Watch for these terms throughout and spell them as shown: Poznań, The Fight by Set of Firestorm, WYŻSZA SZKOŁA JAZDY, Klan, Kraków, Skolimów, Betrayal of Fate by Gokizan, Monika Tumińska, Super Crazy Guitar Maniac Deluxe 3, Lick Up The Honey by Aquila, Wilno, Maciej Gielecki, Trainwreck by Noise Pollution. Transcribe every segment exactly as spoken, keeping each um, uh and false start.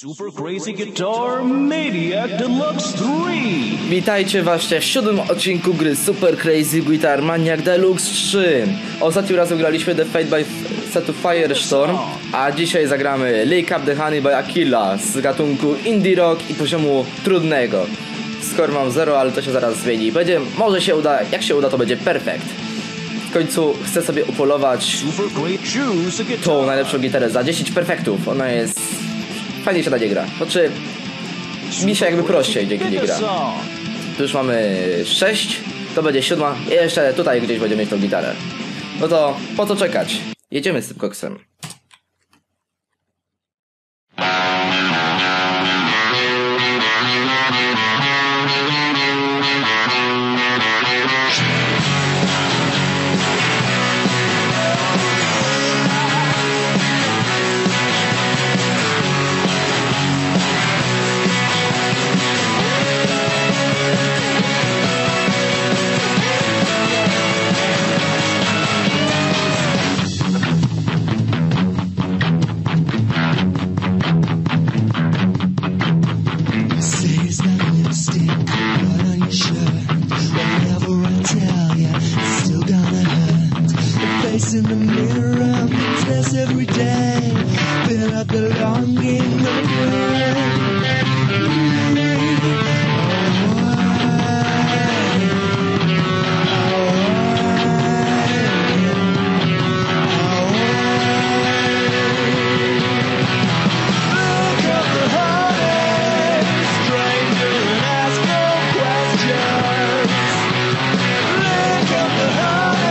Super Crazy Guitar Maniac Deluxe trzy. Witajcie właśnie w siódmym odcinku gry Super Crazy Guitar Maniac Deluxe trzy. Ostatnim razem graliśmy The Fight by Set of Firestorm, a dzisiaj zagramy Lick Up The Honey by Aquila z gatunku indie rock i poziomu trudnego. Skoro mam zero, ale to się zaraz zmieni. Będzie, może się uda, jak się uda, to będzie perfekt. W końcu chcę sobie upolować tą najlepszą gitarę za dziesięć perfektów. Ona jest... fajnie się na nie gra. Znaczy, mi się jakby prościej dzięki nie gra. Tu już mamy sześć, to będzie siedem i jeszcze tutaj gdzieś będziemy mieć tą gitarę. No to po co czekać? Jedziemy z tym koksem. In the mirror, I'm obsessed every day. Fill up the longing, the oh, look up the honey, stranger, and ask no questions. Look up the honey.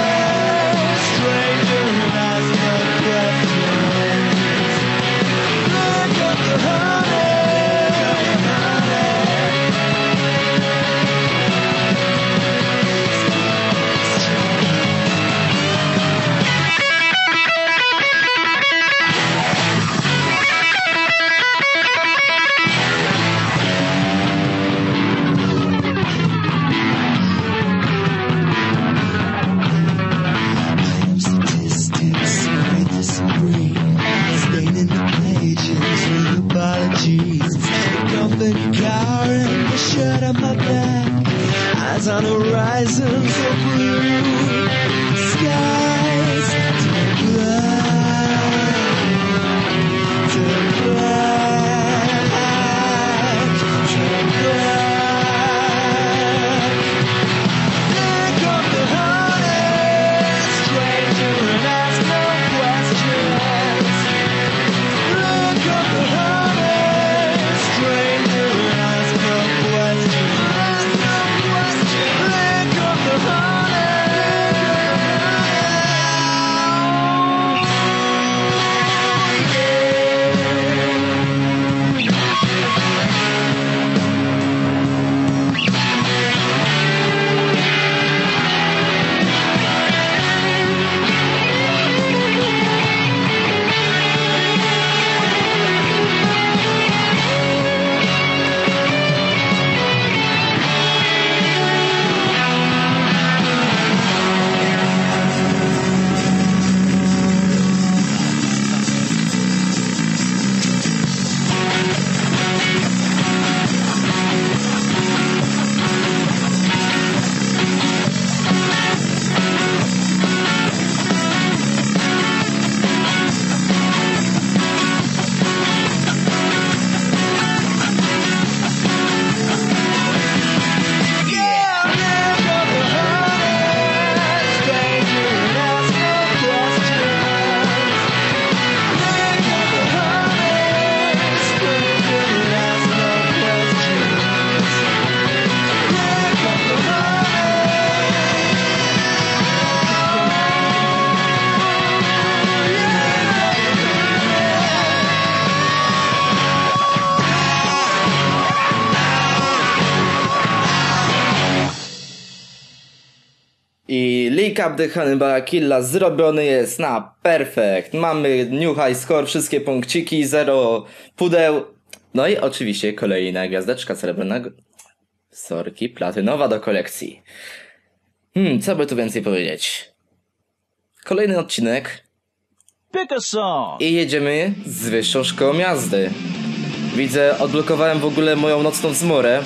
On horizons of blue skies, to black, to black, to black. Pick up the honey, stranger, and ask no questions. Look up the honey, stranger, and ask no questions. I Lick Up The Honey by Aquila zrobiony jest na perfekt. Mamy new high score, wszystkie punkciki, zero pudeł. No i oczywiście kolejna gwiazdeczka srebrna. Sorki, platynowa do kolekcji. Hmm, co by tu więcej powiedzieć? Kolejny odcinek. I jedziemy z Wyższą Szkołą Jazdy. Widzę, odblokowałem w ogóle moją nocną zmorę.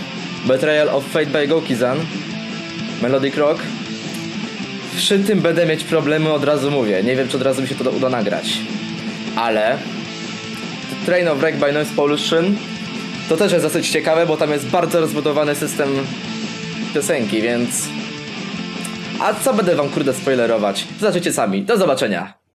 Betrayal of Fate by Gokizan. Melodic Rock. Przy tym będę mieć problemy, od razu mówię. Nie wiem, czy od razu mi się to uda nagrać. Ale Trainwreck by Noise Pollution to też jest dosyć ciekawe, bo tam jest bardzo rozbudowany system piosenki, więc... A co będę wam, kurde, spoilerować? Zobaczycie sami. Do zobaczenia!